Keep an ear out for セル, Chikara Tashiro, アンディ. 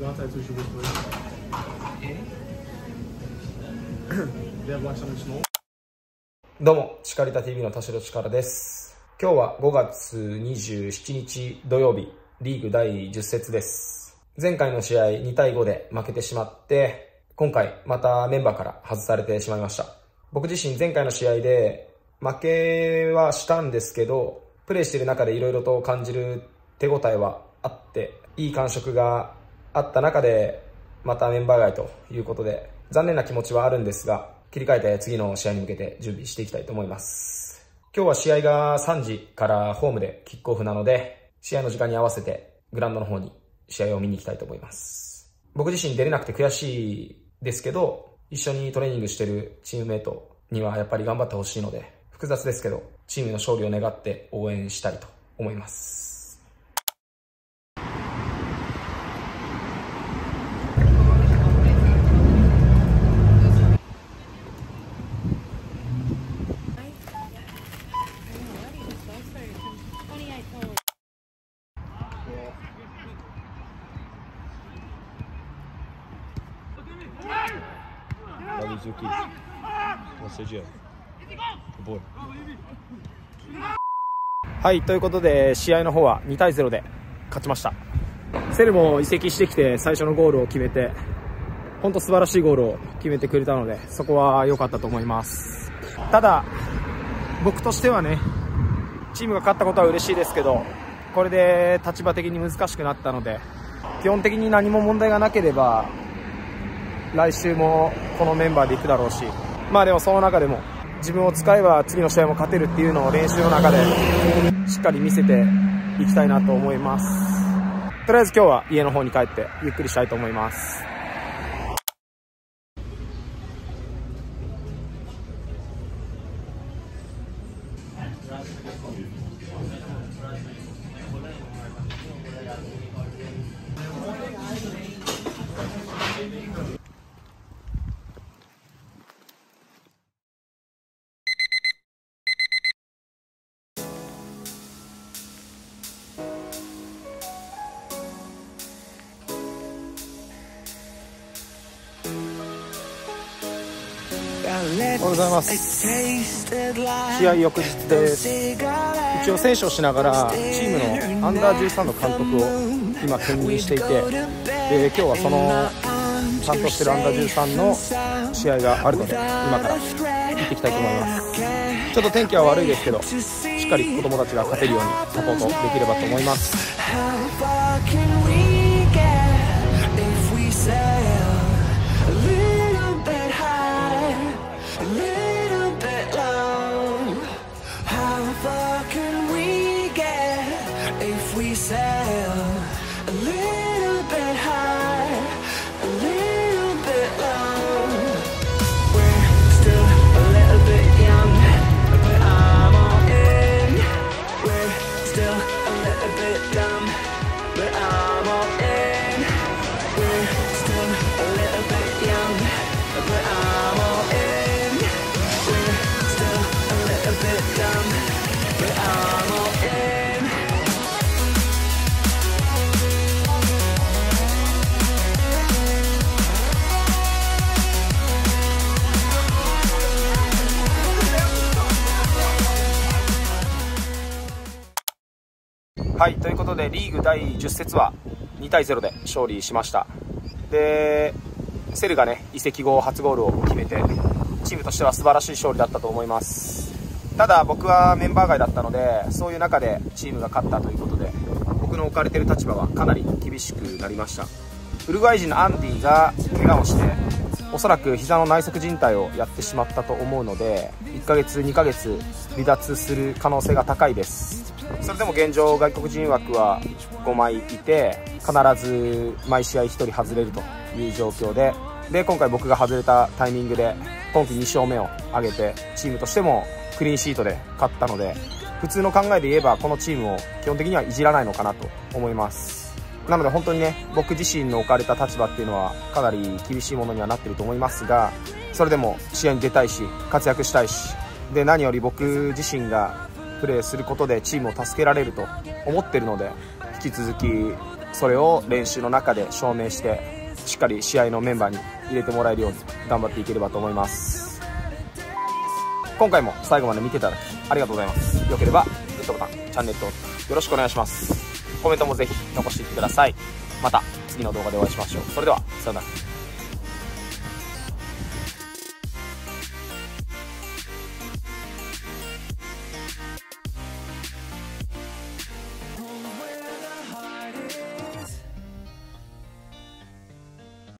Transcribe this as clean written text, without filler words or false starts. You want to tattoo your book, please? Do you have like something small? どうも、チカリタ TV の田代チカラです。今日は5月27日土曜日、リーグ第10節です。前回の試合2対5で負けてしまって、今回またメンバーから外されてしまいました。僕自身前回の試合で負けはしたんですけど、プレーしている中で色々と感じる手応えはあって、いい感触があった中で、またメンバー外ということで、残念な気持ちはあるんですが、切り替えて次の試合に向けて準備していきたいと思います。今日は試合が3時からホームでキックオフなので、試合の時間に合わせてグラウンドの方に試合を見に行きたいと思います。僕自身出れなくて悔しいですけど、一緒にトレーニングしてるチームメイトにはやっぱり頑張ってほしいので、複雑ですけど、チームの勝利を願って応援したいと思います。はい、ということで試合の方は2対0で勝ちました。セルも移籍してきて最初のゴールを決めて、本当素晴らしいゴールを決めてくれたので、そこは良かったと思います。ただ僕としてはね、チームが勝ったことは嬉しいですけど、これで立場的に難しくなったので、基本的に何も問題がなければ来週もこのメンバーで行くだろうし、まあでもその中でも自分を使えば次の試合も勝てるっていうのを練習の中でしっかり見せていきたいなと思います。とりあえず今日は家の方に帰ってゆっくりしたいと思います。おはようございます。試合翌日です。一応選手をしながらチームのアンダー13の監督を今兼任していて、で今日はその担当してるアンダー13の試合があるので、今から行っていきたいと思います。ちょっと天気は悪いですけど、しっかり子供たちが勝てるようにサポートできればと思います。はい、ということでリーグ第10節は2対0で勝利しました。でセルがね、移籍後初ゴールを決めて、チームとしては素晴らしい勝利だったと思います。ただ僕はメンバー外だったので、そういう中でチームが勝ったということで、僕の置かれている立場はかなり厳しくなりました。ウルグアイ人のアンディが怪我をして、おそらく膝の内側靭帯をやってしまったと思うので、1ヶ月2ヶ月離脱する可能性が高いです。それでも現状外国人枠は5枚いて、必ず毎試合1人外れるという状況で、今回僕が外れたタイミングで今季2勝目を挙げて、チームとしてもクリーンシートで勝ったので、普通の考えで言えばこのチームを基本的にはいじらないのかなと思います。なので本当にね、僕自身の置かれた立場っていうのはかなり厳しいものにはなってると思いますが、それでも試合に出たいし活躍したいし、で何より僕自身がプレーすることでチームを助けられると思ってるので、引き続きそれを練習の中で証明してしっかり試合のメンバーに入れてもらえるように頑張っていければと思います。今回も最後まで見ていただきありがとうございます。よければグッドボタン、チャンネル登録よろしくお願いします。コメントもぜひ残していってください。また次の動画でお会いしましょう。それではさようなら。